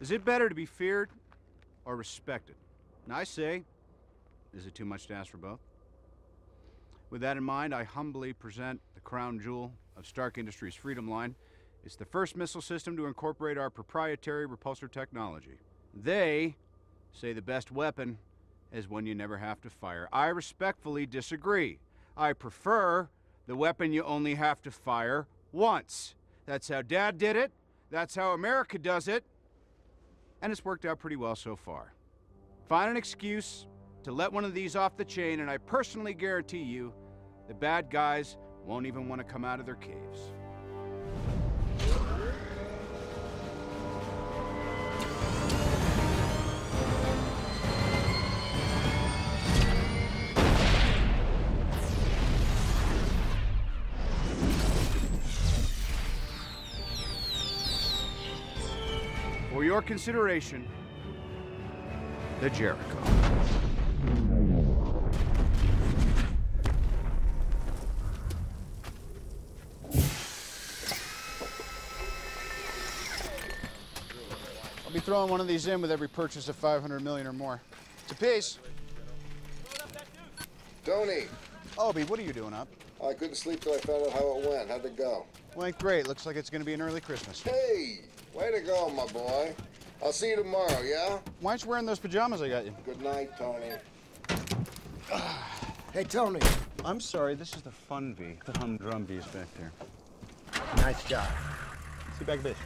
Is it better to be feared or respected? And I say, is it too much to ask for both? With that in mind, I humbly present the crown jewel of Stark Industries' Freedom Line. It's the first missile system to incorporate our proprietary repulsor technology. They say the best weapon is one you never have to fire. I respectfully disagree. I prefer the weapon you only have to fire once. That's how Dad did it. That's how America does it. And it's worked out pretty well so far. Find an excuse to let one of these off the chain, and I personally guarantee you the bad guys won't even want to come out of their caves. For your consideration, the Jericho. I'll be throwing one of these in with every purchase of 500 million or more. It's a piece. Tony. Obie, what are you doing up? I couldn't sleep till I found out how it went. How'd it go? Went great. Looks like it's going to be an early Christmas. Hey! Way to go, my boy. I'll see you tomorrow, yeah? Why aren't you wearing those pajamas I got you? Good night, Tony. Hey, Tony. I'm sorry, this is the fun V. The humdrum V's back there. Nice job. See you back, bitch.